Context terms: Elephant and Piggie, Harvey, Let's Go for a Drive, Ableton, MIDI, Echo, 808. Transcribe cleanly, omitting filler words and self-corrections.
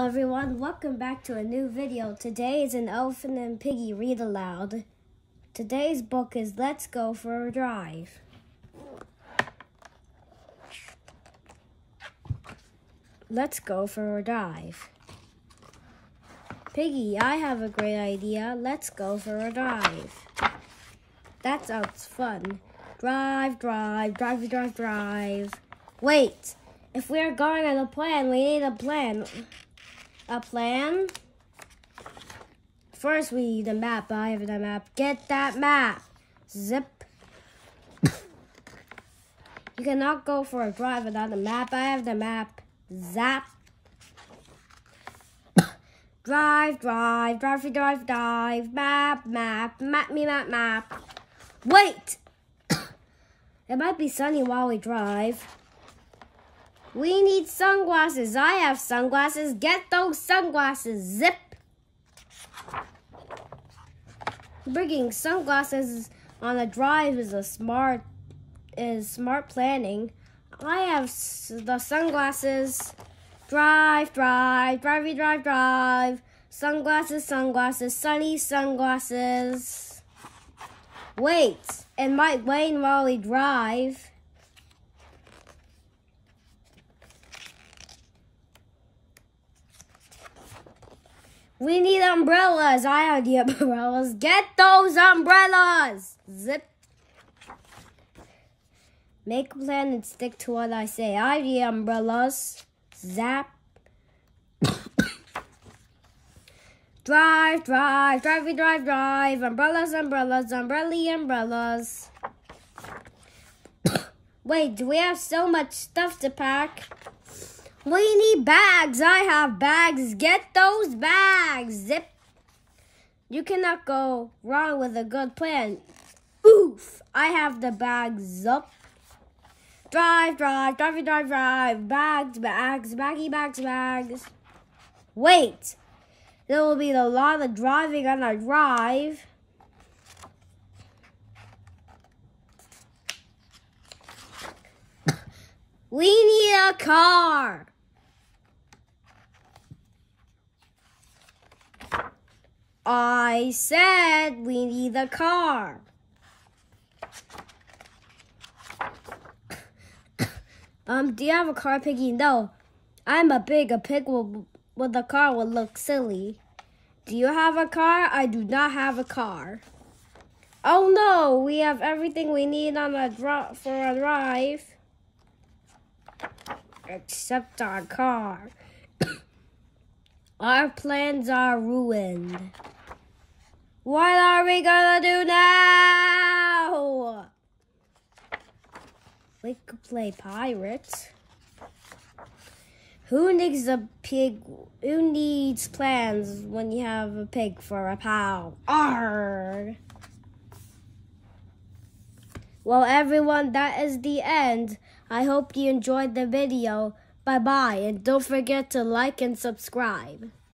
Hello everyone, welcome back to a new video. Today is An Elephant and Piggie Read Aloud. Today's book is Let's Go for a Drive. Let's go for a drive. Piggie, I have a great idea. Let's go for a drive. That sounds fun. Drive, drive, drive, drive, drive. Wait! If we are going on a plan, we need a plan. A plan? First, we need a map. I have a map. Get that map. Zip. You cannot go for a drive without a map. I have the map. Zap. Drive, drive, drive, drive, drive. Map, map, map me, map, map. Wait! It might be sunny while we drive. We need sunglasses. I have sunglasses. Get those sunglasses. Zip. Bringing sunglasses on a drive is smart planning. I have the sunglasses. Drive, drive, drivey, drive, drive. Sunglasses, sunglasses, sunny sunglasses. Wait, it might rain while we drive. We need umbrellas. I have the umbrellas. Get those umbrellas. Zip. Make a plan and stick to what I say. I have the umbrellas. Zap. Drive, drive, drivey, drive, drive. Umbrellas, umbrellas, umbrella, umbrellas. Wait, do we have so much stuff to pack? We need bags. I have bags. Get those bags. Zip. You cannot go wrong with a good plan. Oof. I have the bags up. Drive, drive, drive, drive, drive. Bags, bags, baggy bags, bags. Wait. There will be a lot of driving on our drive. We need a car. I said we need a car. Do you have a car, Piggy? No. I'm a pig with a car would look silly. Do you have a car? I do not have a car. Oh no, we have everything we need on for a drive. Except our car. Our plans are ruined. What are we gonna do now? We could play pirates. Who needs plans when you have a pig for a pal? Arr! Well, everyone, that is the end. I hope you enjoyed the video. Bye-bye, and don't forget to like and subscribe.